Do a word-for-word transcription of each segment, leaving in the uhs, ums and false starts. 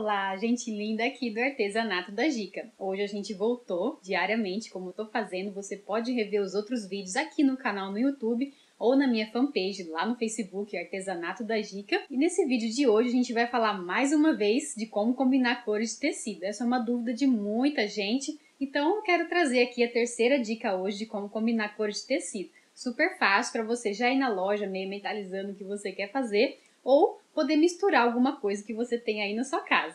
Olá, gente linda aqui do Artesanato da Gica. Hoje a gente voltou diariamente, como eu tô fazendo. Você pode rever os outros vídeos aqui no canal no YouTube ou na minha fanpage lá no Facebook, Artesanato da Gica. E nesse vídeo de hoje a gente vai falar mais uma vez de como combinar cores de tecido. Essa é uma dúvida de muita gente, então eu quero trazer aqui a terceira dica hoje de como combinar cores de tecido. Super fácil para você já ir na loja meio mentalizando o que você quer fazer ou poder misturar alguma coisa que você tem aí na sua casa.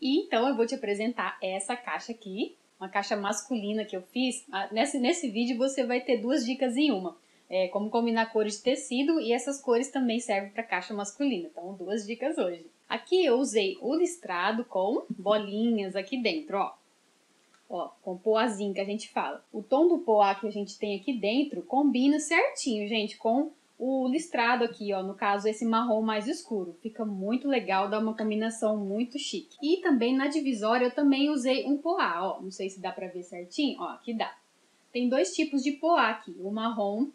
E então eu vou te apresentar essa caixa aqui, uma caixa masculina que eu fiz. Nesse, nesse vídeo você vai ter duas dicas em uma, é, como combinar cores de tecido, e essas cores também servem para caixa masculina, então duas dicas hoje. Aqui eu usei o listrado com bolinhas aqui dentro, ó. Ó, com poazinho que a gente fala. O tom do poá que a gente tem aqui dentro combina certinho, gente, com o listrado aqui, ó, no caso esse marrom mais escuro. Fica muito legal, dá uma combinação muito chique. E também na divisória eu também usei um poá, ó, não sei se dá pra ver certinho, ó, aqui dá. Tem dois tipos de poá aqui, o marrom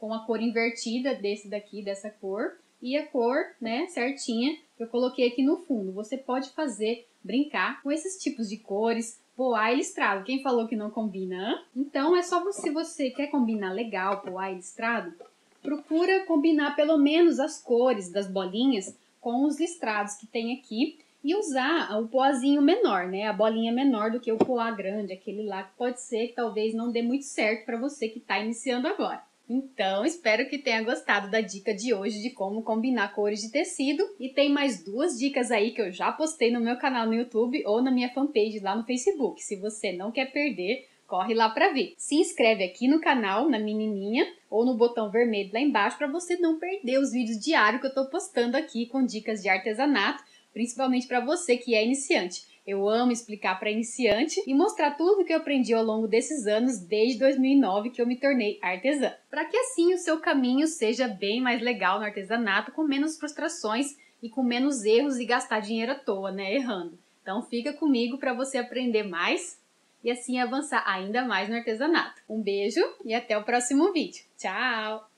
com a cor invertida desse daqui, dessa cor, e a cor, né, certinha que eu coloquei aqui no fundo. Você pode fazer, brincar com esses tipos de cores, poá e listrado. Quem falou que não combina? Então é só você, se você quer combinar legal poá e listrado, procura combinar pelo menos as cores das bolinhas com os listrados que tem aqui e usar o poazinho menor, né? A bolinha menor do que o poá grande, aquele lá que pode ser que talvez não dê muito certo para você que está iniciando agora. Então, espero que tenha gostado da dica de hoje de como combinar cores de tecido. E tem mais duas dicas aí que eu já postei no meu canal no YouTube ou na minha fanpage lá no Facebook. Se você não quer perder, corre lá para ver. Se inscreve aqui no canal, na menininha, ou no botão vermelho lá embaixo para você não perder os vídeos diários que eu estou postando aqui com dicas de artesanato, principalmente para você que é iniciante. Eu amo explicar para iniciante e mostrar tudo que eu aprendi ao longo desses anos, desde dois mil e nove que eu me tornei artesã. Para que assim o seu caminho seja bem mais legal no artesanato, com menos frustrações e com menos erros e gastar dinheiro à toa, né, errando. Então fica comigo para você aprender mais e assim avançar ainda mais no artesanato. Um beijo e até o próximo vídeo. Tchau!